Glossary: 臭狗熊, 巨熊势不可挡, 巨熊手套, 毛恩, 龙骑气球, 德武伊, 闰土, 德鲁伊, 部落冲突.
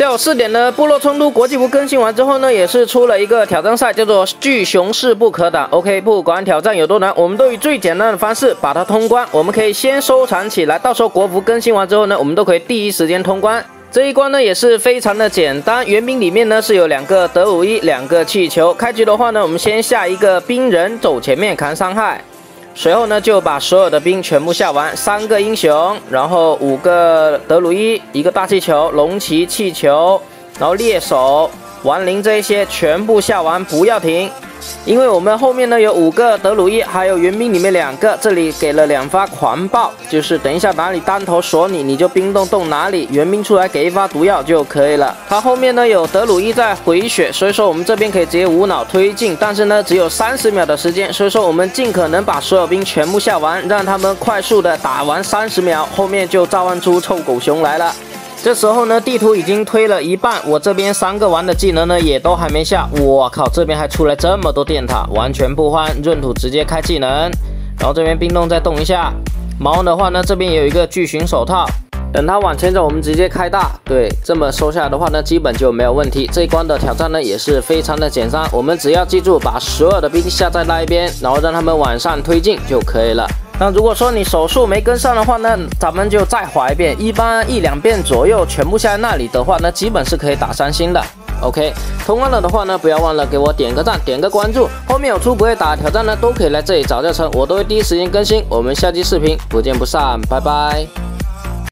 下午4点呢，部落冲突国际服更新完之后呢，也是出了一个挑战赛，叫做巨熊势不可挡。OK， 不管挑战有多难，我们都以最简单的方式把它通关。我们可以先收藏起来，到时候国服更新完之后呢，我们都可以第一时间通关。 这一关呢也是非常的简单，援兵里面呢是有2个德武伊，2个气球。开局的话呢，我们先下一个兵人走前面扛伤害，随后呢就把所有的兵全部下完，3个英雄，然后5个德鲁伊，1个大气球、龙骑气球，然后猎手、亡灵这一些全部下完，不要停，因为我们后面呢有5个德鲁伊，还有援兵里面2个，这里给了2发狂暴，就是等一下哪里单头锁你，你就冰冻动哪里，援兵出来给1发毒药就可以了。它后面呢有德鲁伊在回血，所以说我们这边可以直接无脑推进，但是呢只有30秒的时间，所以说我们尽可能把所有兵全部下完，让他们快速的打完30秒，后面就召唤出臭狗熊来了。 这时候呢，地图已经推了一半，我这边3个王的技能呢也都还没下。我靠，这边还出来这么多电塔，完全不慌，闰土直接开技能，然后这边冰冻再动一下。毛恩的话呢，这边也有一个巨熊手套，等他往前走，我们直接开大。对，这么收下来的话呢，基本就没有问题。这一关的挑战呢也是非常的简单，我们只要记住把所有的兵下在那一边，然后让他们往上推进就可以了。 那如果说你手速没跟上的话呢，咱们就再滑一遍，一般1-2遍左右，全部下在那里的话呢，基本是可以打3星的。OK， 通关了的话呢，不要忘了给我点个赞，点个关注。后面有出不会打挑战呢，都可以来这里找教程，我都会第一时间更新。我们下期视频不见不散，拜拜。